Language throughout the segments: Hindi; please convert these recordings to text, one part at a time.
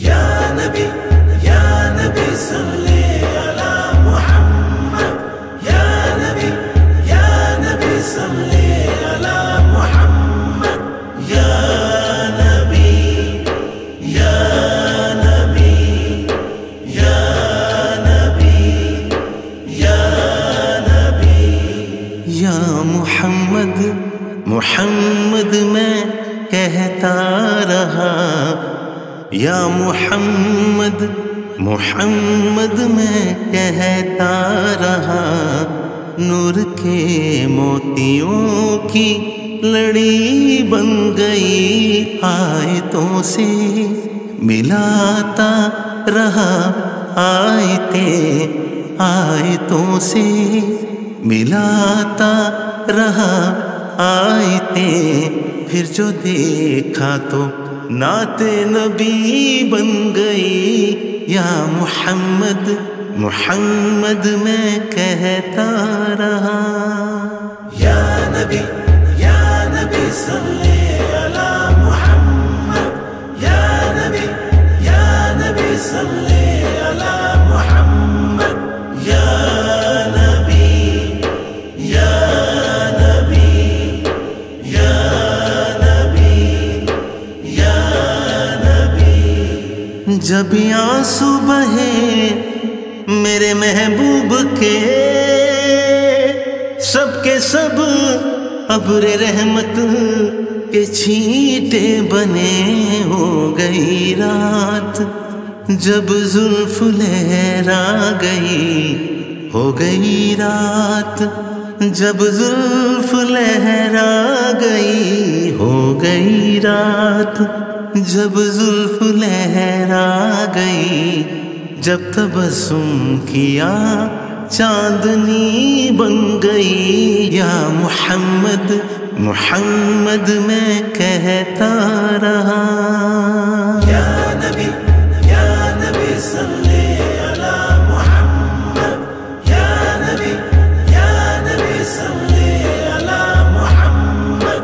या नबी सल्ली अला मुहम्मद या नबी सल्ली अला मुहम्मद या नबी या नबी या नबी या मुहम्मद मुहम्मद मैं कहता रहा या मुहम्मद मुहम्मद मैं कहता रहा नूर के मोतियों की लड़ी बन गई आयतों से मिलाता रहा आयतें आयतों से मिलाता रहा आयतें फिर जो देखा तो नाते नबी बन गई या मुहम्मद मुहम्मद मैं कहता रहा या नबी सल्ली अला मुहम्मद या नबी सल्ली अला मुहम्मद या नबी जब आंसू बहे मेरे महबूब के सब अबरे रहमत के छींटे बने हो गई रात जब जुल्फ लहरा गई हो गई रात जब जुल्फ लहरा गई हो गई रात जब जुल्फ लहरा गई जब तबस्सुम किया चांदनी बन गई या मुहम्मद मुहम्मद मैं कहता रहा या नबी सल्ली अला मुहम्मद या नबी सल्ली अला मुहम्मद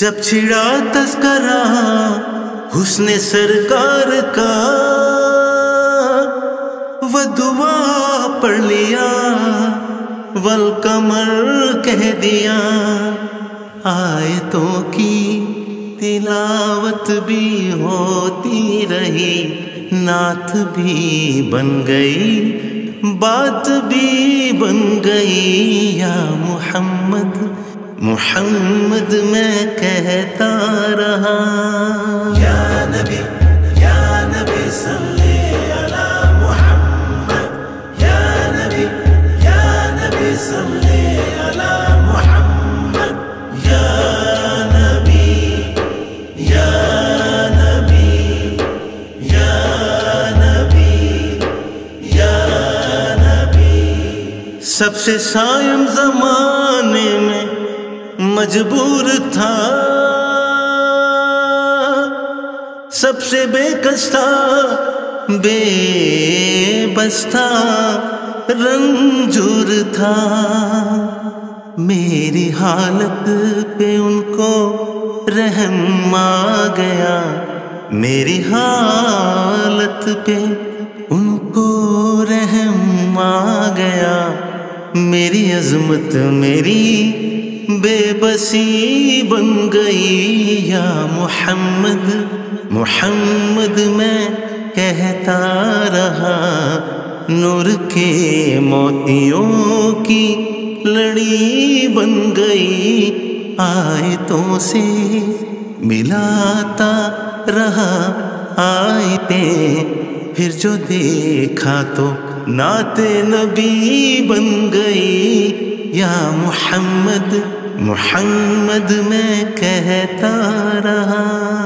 जब छिड़ा तस्करा हुस्ने सरकार का व दुआ पढ़ लिया वल कमर कह दिया आयतों की तिलावत भी होती रही नात भी बन गई बात भी बन गई या मुहम्मद मुहम्मद मैं कहता रहा या नबी सल्ली अला मुहम्मद या नबी सल्ली अला मुहम्मद या नबी सबसे सायम ज़माने में मजबूर था सबसे बेकस्ता बेबस्ता रंजूर था मेरी हालत पे उनको रहम आ गया मेरी हालत पे उनको रहम आ गया मेरी अज़मत मेरी बेबसी बन गई या मुहम्मद मुहम्मद मैं कहता रहा नूर के मोतियों की लड़ी बन गई आयतों से मिलाता रहा आयतें फिर जो देखा तो नाते नबी बन गई या मुहम्मद मुहम्मद मैं कहता रहा।